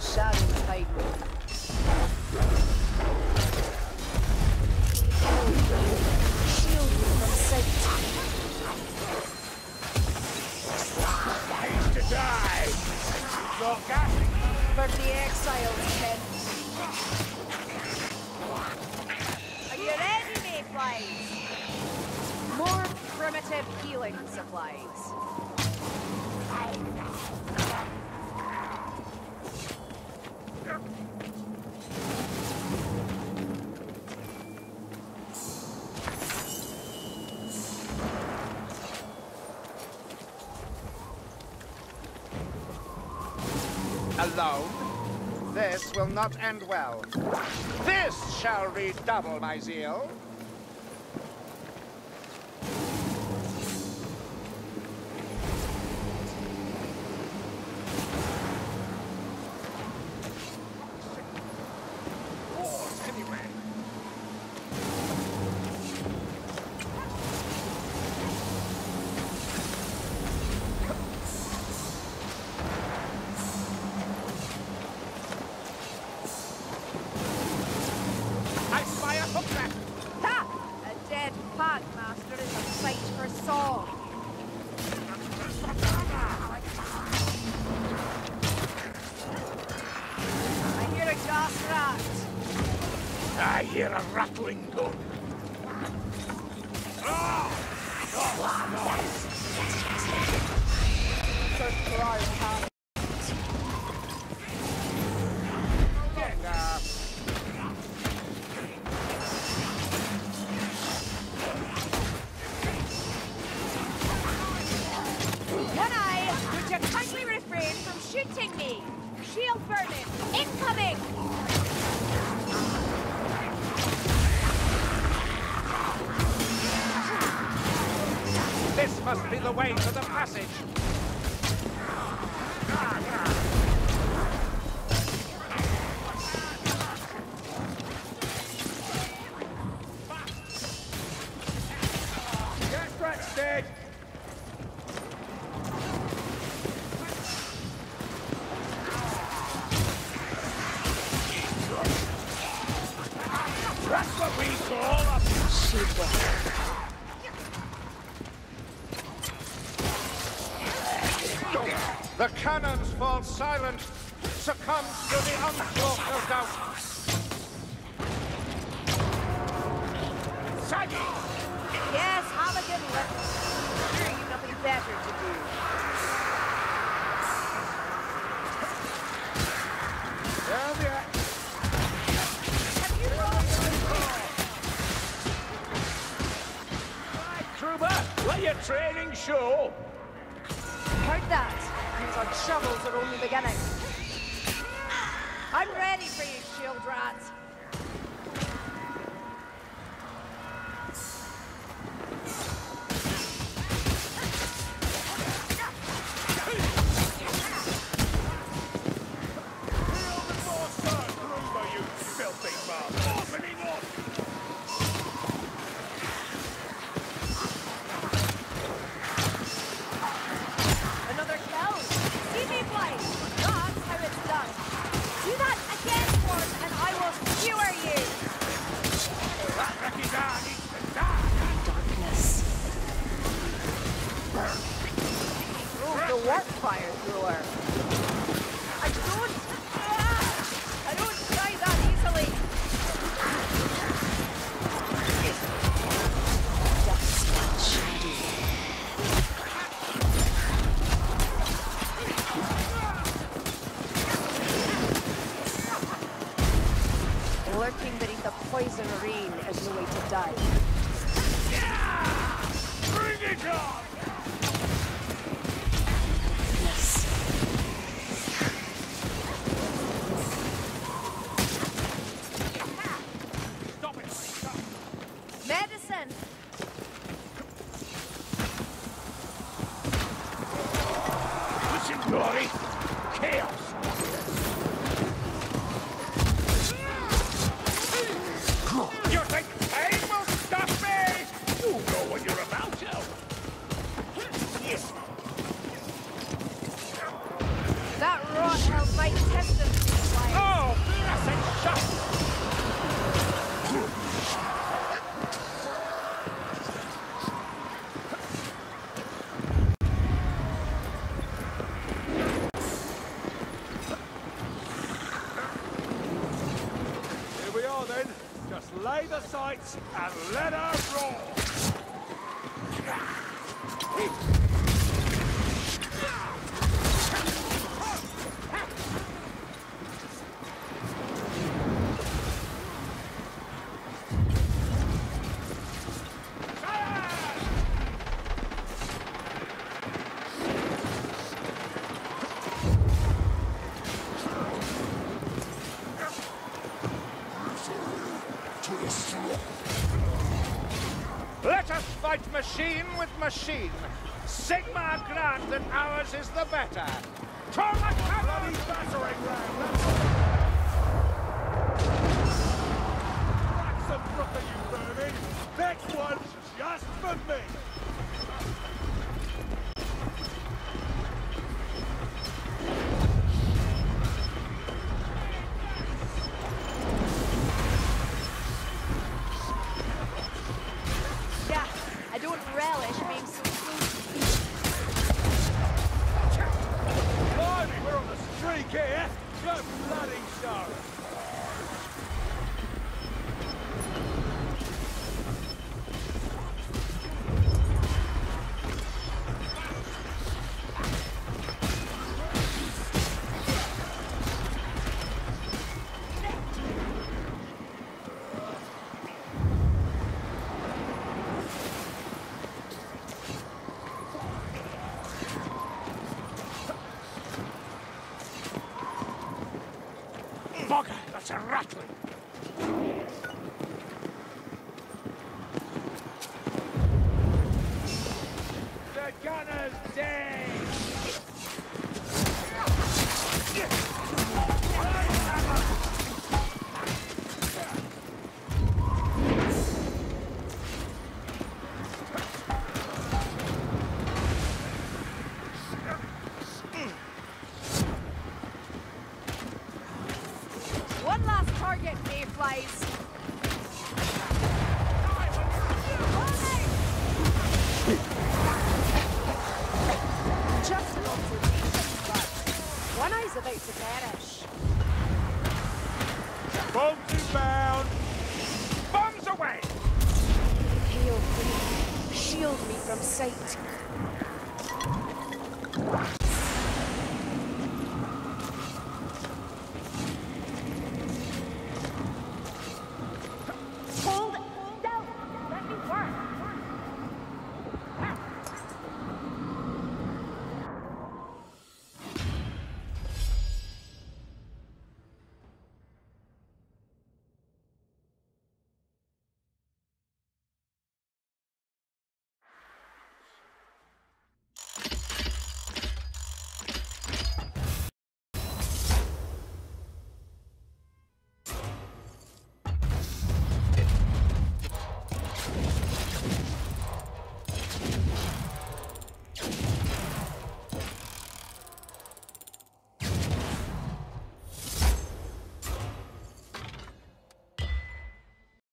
the shadows hide me. Shield me from Satan. Time to die! For the exiles, men. Your enemy flies! More primitive healing supplies. Alone? This will not end well. This shall redouble my zeal. I hear a rattling gun. Nanai, would you kindly refrain from shooting me? Shield burning, incoming! This must be the way to the passage! Get rested! That's what we call a super! The cannons fall silent, succumbs to the onslaught of doubt. Saggy! Yes, have a good look. Sure, you've nothing better to do. There they are. Have you lost? Right, Kruba, let your training show. Heard that. On shovels are only beginning. I'm ready for you, shield rat. I don't die that easily. Lurking beneath the poison rain is no way to die. Yeah! Bring it on! That rod held my testimony. Here we are then. Just lay the sights and let her roar. Let us fight machine with machine. Sigma grant that ours is the better. Turn the bloody battering ram! That's a proper, you vermin. Next one's just for me. That's a rattling. The gunner's dead. Shield me from sight.